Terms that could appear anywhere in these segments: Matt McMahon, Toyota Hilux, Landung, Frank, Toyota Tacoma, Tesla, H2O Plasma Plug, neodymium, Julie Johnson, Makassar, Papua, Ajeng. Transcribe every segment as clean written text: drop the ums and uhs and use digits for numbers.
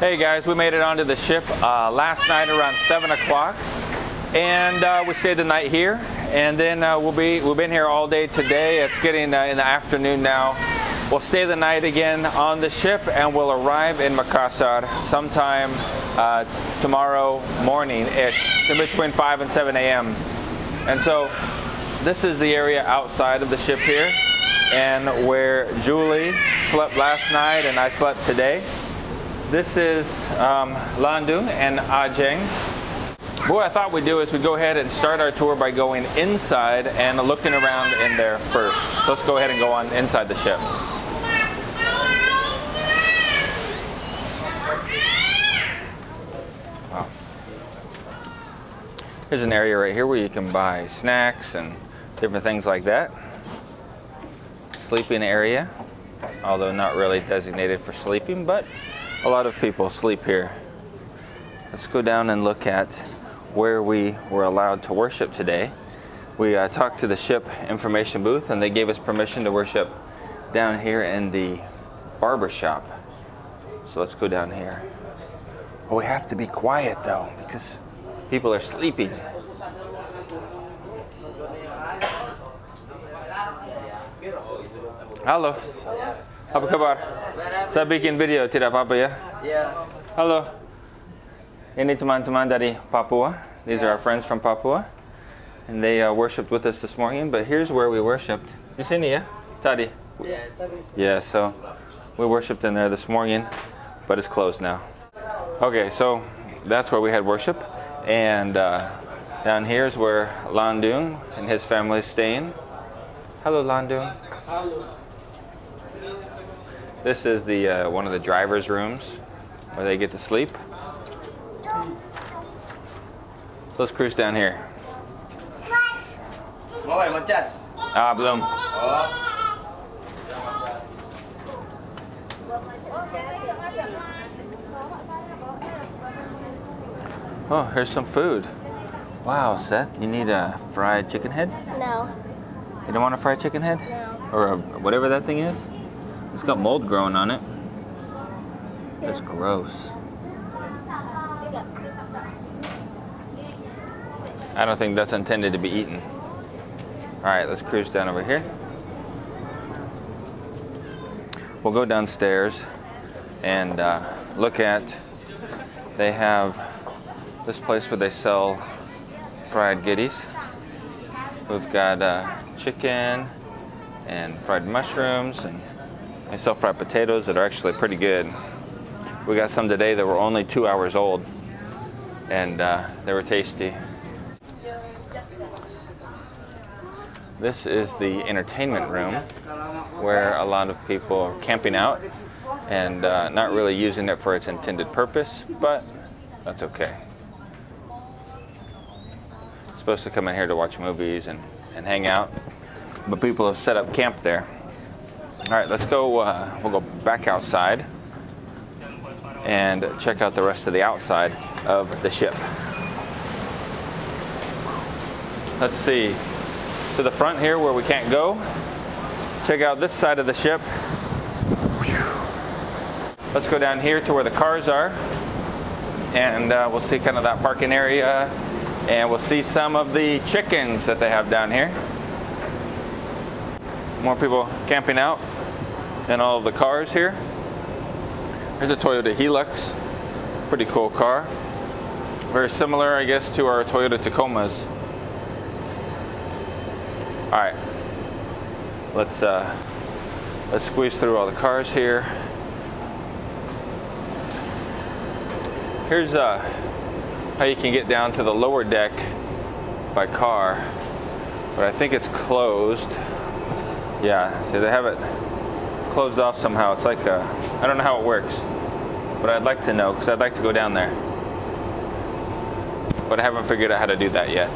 Hey guys, we made it onto the ship last night around 7 o'clock, and we stayed the night here, and then we've been here all day today. It's getting in the afternoon now. We'll stay the night again on the ship, and we'll arrive in Makassar sometime tomorrow morning-ish, between 5 and 7 a.m. And so this is the area outside of the ship here, and where Julie slept last night and I slept today. This is Landung and Ajeng. What I thought we'd do is we'd go ahead and start our tour by going inside and looking around in there first. So let's go ahead and go on inside the ship. Wow. Here's an area right here where you can buy snacks and different things like that. Sleeping area, although not really designated for sleeping, but a lot of people sleep here. Let's go down and look at where we were allowed to worship today. We talked to the ship information booth, and they gave us permission to worship down here in the barber shop. So let's go down here. But we have to be quiet though, because people are sleeping. Hello. Apa kabar? Saya bikin video, tidak apa-apa ya? Yeah. Hello. Ini teman-teman dari Papua. These are our friends from Papua. And they worshipped with us this morning, but here's where we worshipped. Di sini ya? Tadi? Yes. Yeah, so we worshipped in there this morning, but it's closed now. Okay, so that's where we had worship. And down here is where Landung and his family is staying. Hello, Landung. Hello. This is the one of the driver's rooms where they get to sleep. So let's cruise down here. Ah, Bloom. Oh, here's some food. Wow, Seth, you need a fried chicken head? No. You don't want a fried chicken head? No. Or a, whatever that thing is? It's got mold growing on it. That's gross. I don't think that's intended to be eaten. All right, let's cruise down over here. We'll go downstairs and look at, they have this place where they sell fried goodies. We've got chicken and fried mushrooms, and they sell fried potatoes that are actually pretty good. We got some today that were only 2 hours old, and they were tasty. This is the entertainment room where a lot of people are camping out and not really using it for its intended purpose, but that's okay. It's supposed to come in here to watch movies and hang out, but people have set up camp there. All right, let's go, we'll go back outside and check out the rest of the outside of the ship. Let's see, to the front here where we can't go. Check out this side of the ship. Let's go down here to where the cars are, and we'll see kind of that parking area, and we'll see some of the chickens that they have down here. More people camping out. And all of the cars here. Here's a Toyota Hilux, pretty cool car. Very similar, I guess, to our Toyota Tacomas. All right, let's squeeze through all the cars here. Here's how you can get down to the lower deck by car, but I think it's closed. Yeah, see, they have it closed off somehow. It's like a, I don't know how it works, but I'd like to know, because I'd like to go down there. But I haven't figured out how to do that yet.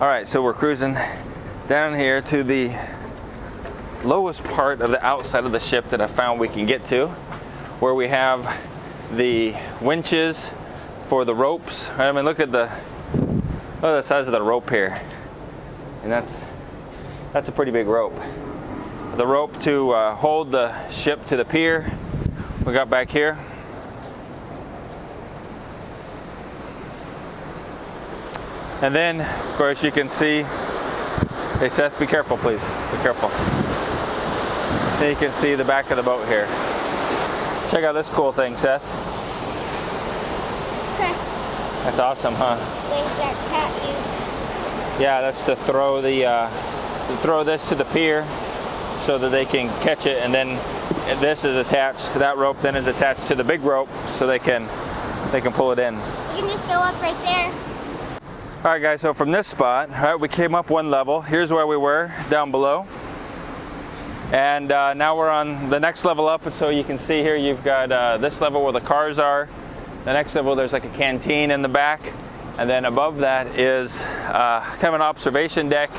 All right, so we're cruising down here to the lowest part of the outside of the ship that I found we can get to, where we have the winches for the ropes. I mean, look at the size of the rope here. And that's a pretty big rope. the rope to hold the ship to the pier. We got back here. And then, of course, you can see, hey Seth, be careful please, be careful. Then you can see the back of the boat here. Check out this cool thing, Seth. Huh. That's awesome, huh? Things that cat use. Yeah, that's to throw the, throw this to the pier so that they can catch it, and then this is attached to that rope, then is attached to the big rope so they can pull it in. You can just go up right there. All right, guys, so from this spot, we came up one level. Here's where we were down below. And now we're on the next level up. And so you can see here, you've got this level where the cars are. The next level, there's like a canteen in the back. And then above that is kind of an observation deck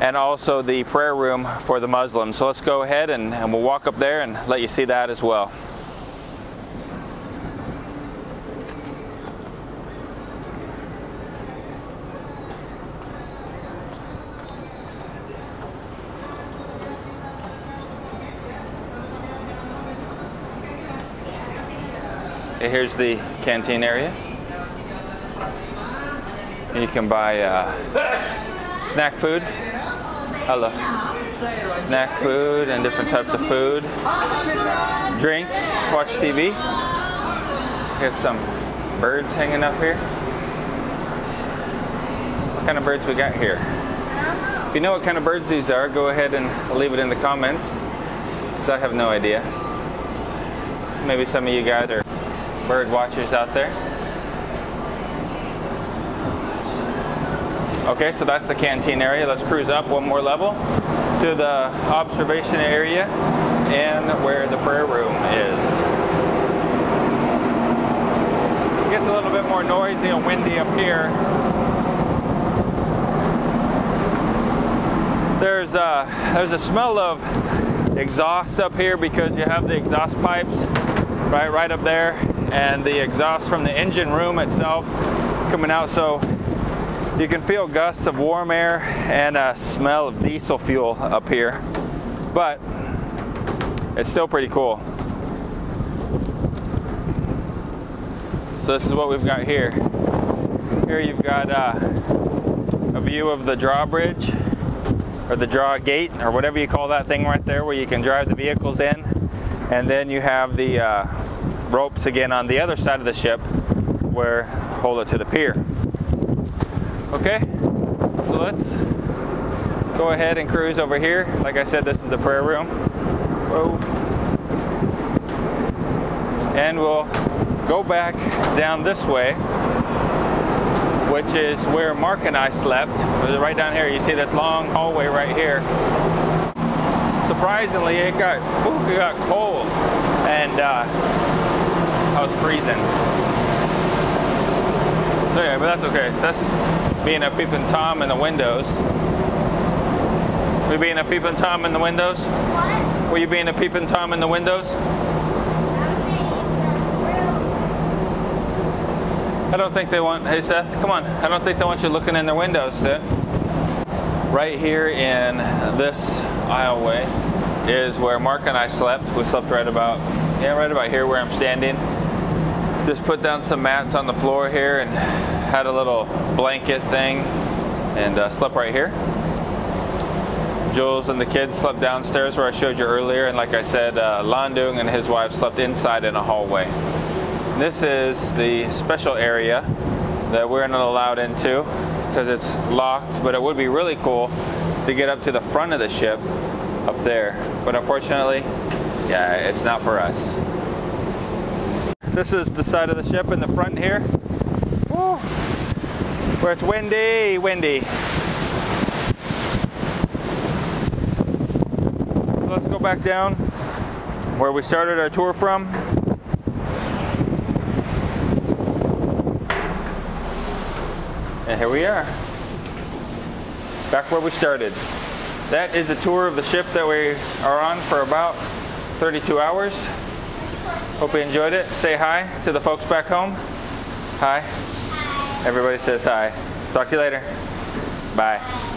and also the prayer room for the Muslims. So let's go ahead and we'll walk up there and let you see that as well. Here's the canteen area. You can buy snack food. Hello. Snack food and different types of food. Drinks, watch TV. Got some birds hanging up here. What kind of birds we got here? If you know what kind of birds these are, go ahead and leave it in the comments, because I have no idea. Maybe some of you guys are bird watchers out there. Okay, so that's the canteen area. Let's cruise up one more level to the observation area and where the prayer room is. It gets a little bit more noisy and windy up here. There's a smell of exhaust up here because you have the exhaust pipes right up there, and the exhaust from the engine room itself coming out, so you can feel gusts of warm air and a smell of diesel fuel up here, but it's still pretty cool. So this is what we've got here. Here you've got a view of the drawbridge, or the draw gate, or whatever you call that thing right there, where you can drive the vehicles in, and then you have the ropes again on the other side of the ship where hold it to the pier. Okay, so let's go ahead and cruise over here. Like I said, this is the prayer room. Whoa. And we'll go back down this way, which is where Mark and I slept. It was right down here. You see this long hallway right here. Surprisingly, it got cold, and I was freezing. So yeah, but that's okay. So that's being a peeping Tom in the windows. We being a peeping Tom in the windows? What? Were you being a peeping Tom in the windows? I don't think they want, hey Seth, come on. I don't think they want you looking in their windows, dude. Right here in this aisleway is where Mark and I slept. We slept right about here where I'm standing. Just put down some mats on the floor here and had a little blanket thing and slept right here. Jules and the kids slept downstairs where I showed you earlier, and like I said, Landung and his wife slept inside in a hallway. This is the special area that we're not allowed into because it's locked, but it would be really cool to get up to the front of the ship up there, but unfortunately, yeah, it's not for us. This is the side of the ship in the front here. Woo. Where it's windy, windy. So let's go back down where we started our tour from. And here we are, back where we started. That is a tour of the ship that we are on for about 32 hours. Hope you enjoyed it. Say hi to the folks back home. Hi. Hi. Everybody says hi. Talk to you later. Bye.